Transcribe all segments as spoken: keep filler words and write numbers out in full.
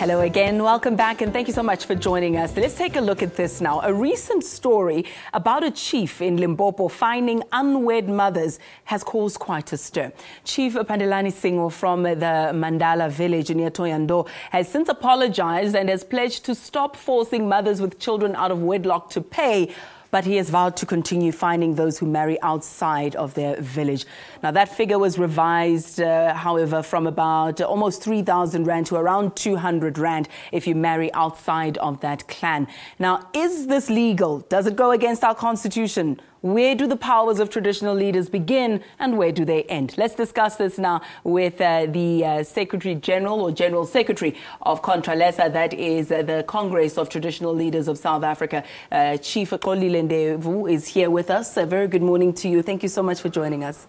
Hello again, welcome back, and thank you so much for joining us. Let's take a look at this now. A recent story about a chief in Limpopo finding unwed mothers has caused quite a stir. Chief Pandelani Singo from the Mandala Village near Thohoyandou has since apologized and has pledged to stop forcing mothers with children out of wedlock to pay. But he has vowed to continue finding those who marry outside of their village. Now, that figure was revised, uh, however, from about uh, almost three thousand rand to around two hundred rand if you marry outside of that clan. Now, is this legal? Does it go against our constitution? Where do the powers of traditional leaders begin and where do they end? Let's discuss this now with uh, the uh, Secretary General or General Secretary of Contralesa, that is uh, the Congress of Traditional Leaders of South Africa. Uh, Chief Xolile Ndevu is here with us. A very good morning to you. Thank you so much for joining us.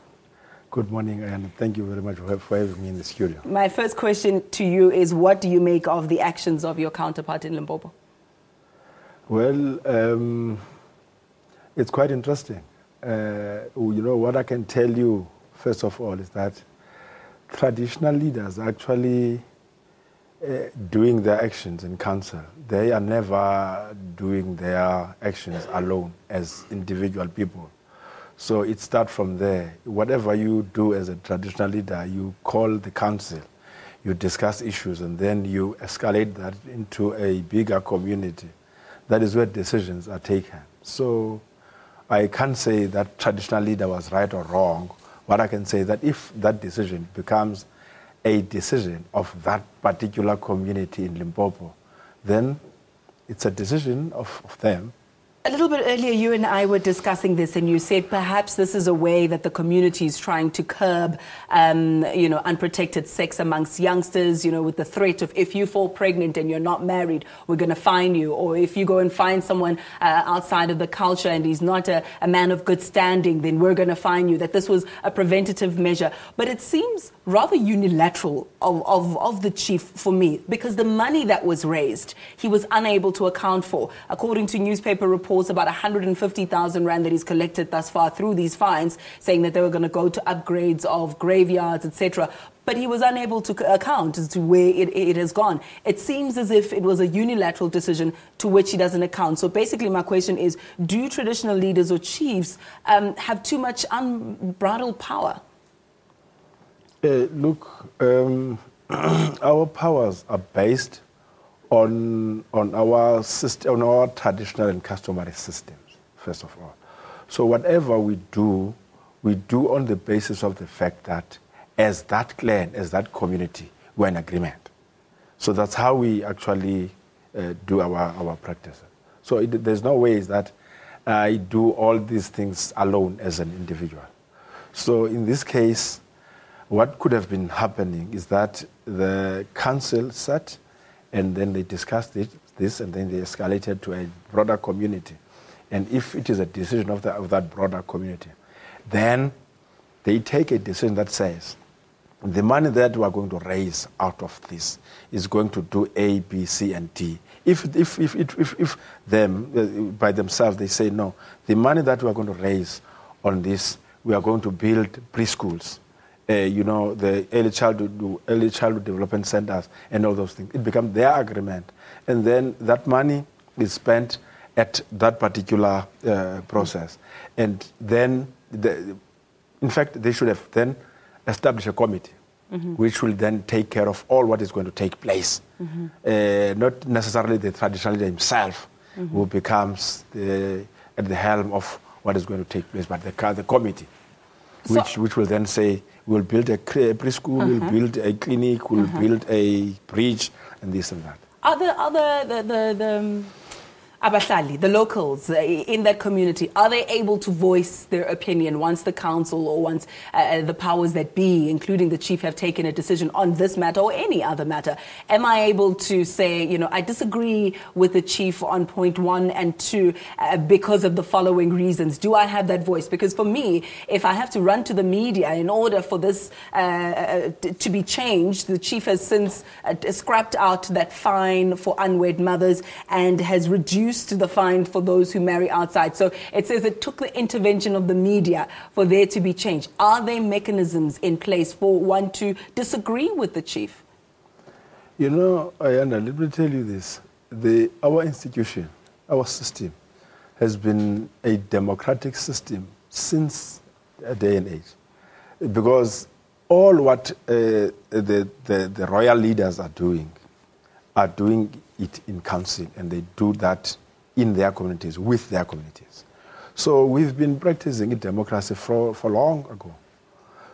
Good morning, and thank you very much for having me in the studio. My first question to you is, what do you make of the actions of your counterpart in Limpopo? Well, um it's quite interesting. Uh, you know, what I can tell you, first of all, is that traditional leaders are actually uh, doing their actions in council. They are never doing their actions alone as individual people. So it starts from there. Whatever you do as a traditional leader, you call the council, you discuss issues, and then you escalate that into a bigger community. That is where decisions are taken. So I can't say that traditional leader was right or wrong. What I can say is that if that decision becomes a decision of that particular community in Limpopo, then it's a decision of, of them. A little bit earlier, you and I were discussing this, and you said perhaps this is a way that the community is trying to curb, um, you know, unprotected sex amongst youngsters, you know, with the threat of if you fall pregnant and you're not married, we're going to fine you. Or if you go and find someone uh, outside of the culture and he's not a, a man of good standing, then we're going to fine you. That this was a preventative measure. But it seems rather unilateral of, of, of the chief for me, because the money that was raised, he was unable to account for. According to newspaper reports, about one hundred fifty thousand rand that he's collected thus far through these fines, saying that they were going to go to upgrades of graveyards, et cetera. But he was unable to account as to where it, it has gone. It seems as if it was a unilateral decision to which he doesn't account. So basically my question is, do traditional leaders or chiefs um, have too much unbridled power? Uh, look, um, our powers are based on, on, our system, on our traditional and customary systems, first of all. So whatever we do, we do on the basis of the fact that as that clan, as that community, we're in agreement. So that's how we actually uh, do our, our practice. So it, there's no way that I do all these things alone as an individual. So in this case, what could have been happening is that the council sat, and then they discussed it, this, and then they escalated to a broader community. And if it is a decision of, the, of that broader community, then they take a decision that says, the money that we are going to raise out of this is going to do A, B, C, and D. If, if, if, if, if, if them, by themselves, they say, no, the money that we are going to raise on this, we are going to build preschools. Uh, you know, the early childhood, early childhood development centers and all those things. It becomes their agreement. And then that money is spent at that particular uh, process. And then, the, in fact, they should have then established a committee, mm-hmm. which will then take care of all what is going to take place. Mm-hmm. uh, not necessarily the traditional leader himself, mm-hmm. who becomes the, at the helm of what is going to take place, but the, the committee, so which, which will then say, we'll build a preschool, uh-huh. we'll build a clinic, we'll uh-huh. build a bridge, and this and that. Are the, are the, the, the, the um, Abahlali, the locals uh, in that community, are they able to voice their opinion once the council or once uh, the powers that be, including the chief, have taken a decision on this matter or any other matter? Am I able to say, you know, I disagree with the chief on point one and two uh, because of the following reasons? Do I have that voice? Because for me, if I have to run to the media in order for this uh, uh, to be changed, the chief has since uh, scrapped out that fine for unwed mothers and has reduced to the fine for those who marry outside. So it says it took the intervention of the media for there to be change. Are there mechanisms in place for one to disagree with the chief? You know, Ayanda, let me tell you this. The, our institution, our system, has been a democratic system since a day and age. Because all what uh, the, the, the royal leaders are doing, are doing it in council, and they do that in their communities, with their communities. So we've been practicing democracy for, for long ago.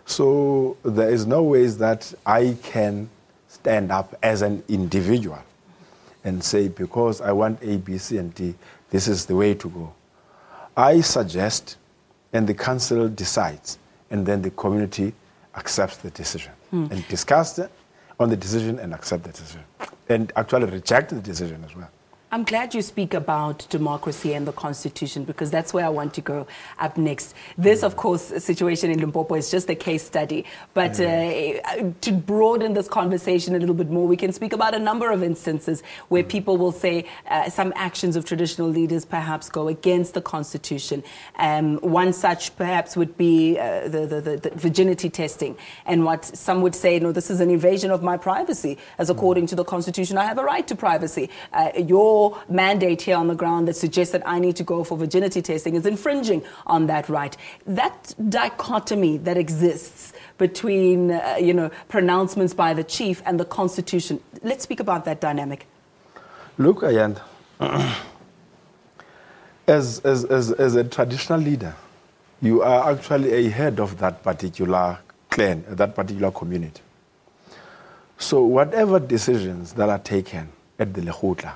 So there is no ways that I can stand up as an individual and say, because I want A, B, C, and D, this is the way to go. I suggest, and the council decides, and then the community accepts the decision, mm. and discuss on the decision and accept the decision, and actually reject the decision as well. I'm glad you speak about democracy and the constitution, because that's where I want to go up next. This, of course, situation in Limpopo is just a case study. But uh, to broaden this conversation a little bit more, we can speak about a number of instances where people will say uh, some actions of traditional leaders perhaps go against the constitution. Um, one such perhaps would be uh, the, the, the virginity testing, and what some would say, no, this is an invasion of my privacy. As according to the constitution, I have a right to privacy. Uh, your mandate here on the ground that suggests that I need to go for virginity testing is infringing on that right. That dichotomy that exists between, uh, you know, pronouncements by the chief and the constitution. Let's speak about that dynamic. Look, Ayanda, as, as, as, as a traditional leader, you are actually a head of that particular clan, that particular community. So whatever decisions that are taken at the Lekutla,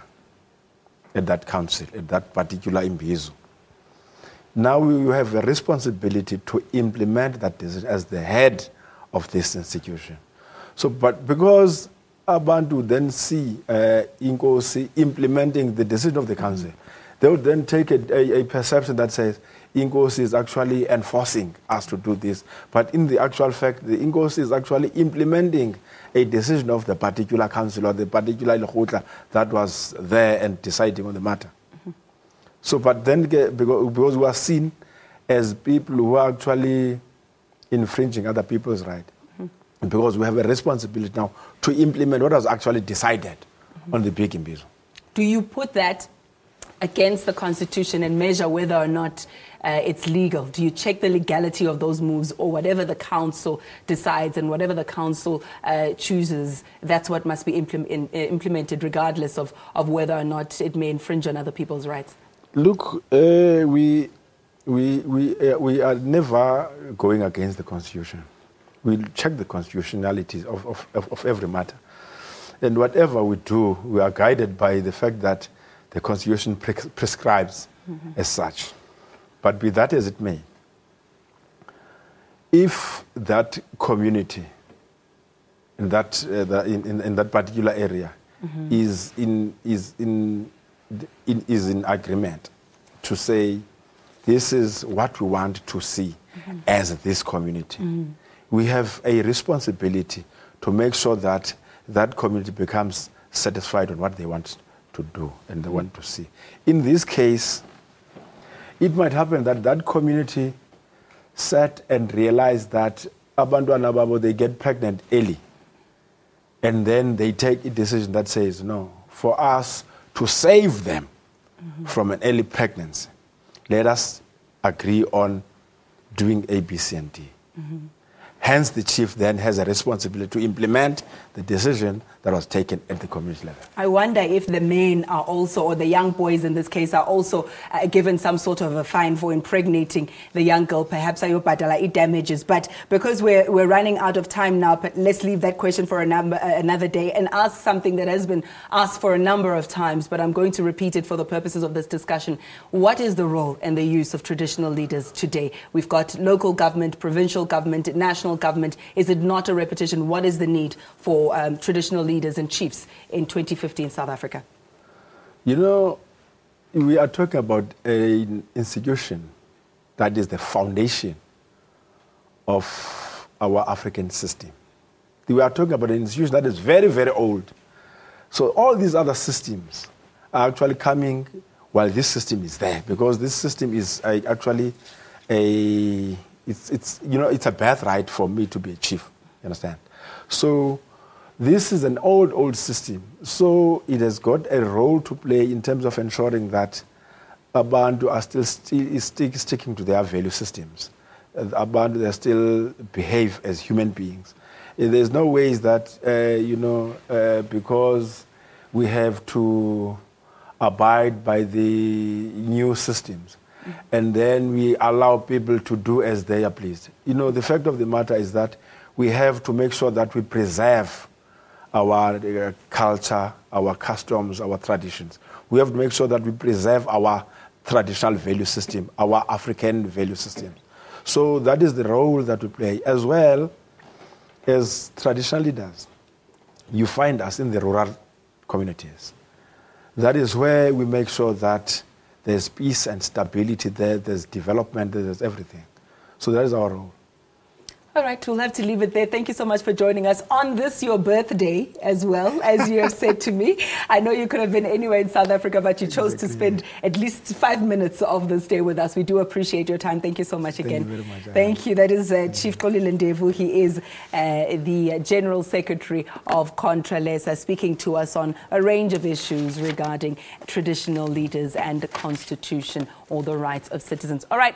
at that council, at that particular imbizo. Now you have a responsibility to implement that decision as the head of this institution. So, but because Abantu then see uh, Inkosi implementing the decision of the council, they would then take a, a, a perception that says, Inkosi is actually enforcing us to do this. But in the actual fact, the Inkosi is actually implementing a decision of the particular council or the particular legotla that was there and deciding on the matter. Mm-hmm. So, but then because we are seen as people who are actually infringing other people's rights, mm-hmm. because we have a responsibility now to implement what was actually decided mm-hmm. on the big imbizo. Do you put that against the constitution and measure whether or not uh, it's legal? Do you check the legality of those moves, or whatever the council decides and whatever the council uh, chooses, that's what must be implement, in, uh, implemented regardless of, of whether or not it may infringe on other people's rights? Look, uh, we, we, we, uh, we are never going against the constitution. We'll check the constitutionalities of, of, of, of every matter. And whatever we do, we are guided by the fact that the Constitution pres prescribes mm-hmm. as such. But be that as it may, if that community in that, uh, the, in, in, in that particular area mm-hmm. is, in, is, in, in, is in agreement to say, this is what we want to see mm-hmm. as this community, mm-hmm. we have a responsibility to make sure that that community becomes satisfied on what they want to do and they want to see. In this case, it might happen that that community sat and realized that Abantu and Ababu, they get pregnant early, and then they take a decision that says, no, for us to save them mm-hmm. from an early pregnancy, let us agree on doing A, B, C, and D. Mm-hmm. Hence, the chief then has a responsibility to implement the decision that was taken at the community level. I wonder if the men are also, or the young boys in this case, are also uh, given some sort of a fine for impregnating the young girl. Perhaps it damages. But because we're, we're running out of time now, but let's leave that question for a number, uh, another day, and ask something that has been asked for a number of times, but I'm going to repeat it for the purposes of this discussion. What is the role and the use of traditional leaders today? We've got local government, provincial government, national government. Is it not a repetition? What is the need for um, traditional leaders and chiefs in twenty fifteen South Africa? You know, we are talking about an institution that is the foundation of our African system. We are talking about an institution that is very, very old. So all these other systems are actually coming while this system is there, because this system is uh, actually a... It's, it's, you know, it's a birthright for me to be a chief, you understand? So This is an old, old system, so it has got a role to play in terms of ensuring that Abantu are still st st sticking to their value systems. Abantu, they still behave as human beings. There's no ways that, uh, you know, uh, because we have to abide by the new systems, and then we allow people to do as they are pleased. You know, the fact of the matter is that we have to make sure that we preserve our uh, culture, our customs, our traditions. We have to make sure that we preserve our traditional value system, our African value system. So that is the role that we play. As well as traditional leaders, you find us in the rural communities. That is where we make sure that there's peace and stability there, there's development, there's everything. So that is our role. All right, we'll have to leave it there. Thank you so much for joining us on this, your birthday, as well, as you have said to me. I know you could have been anywhere in South Africa, but you chose exactly. to spend at least five minutes of this day with us. We do appreciate your time. Thank you so much again. Thank you very much. Thank you. That is uh, Chief Xolile Ndevu. He is uh, the General Secretary of Contralesa, speaking to us on a range of issues regarding traditional leaders and the Constitution or the rights of citizens. All right.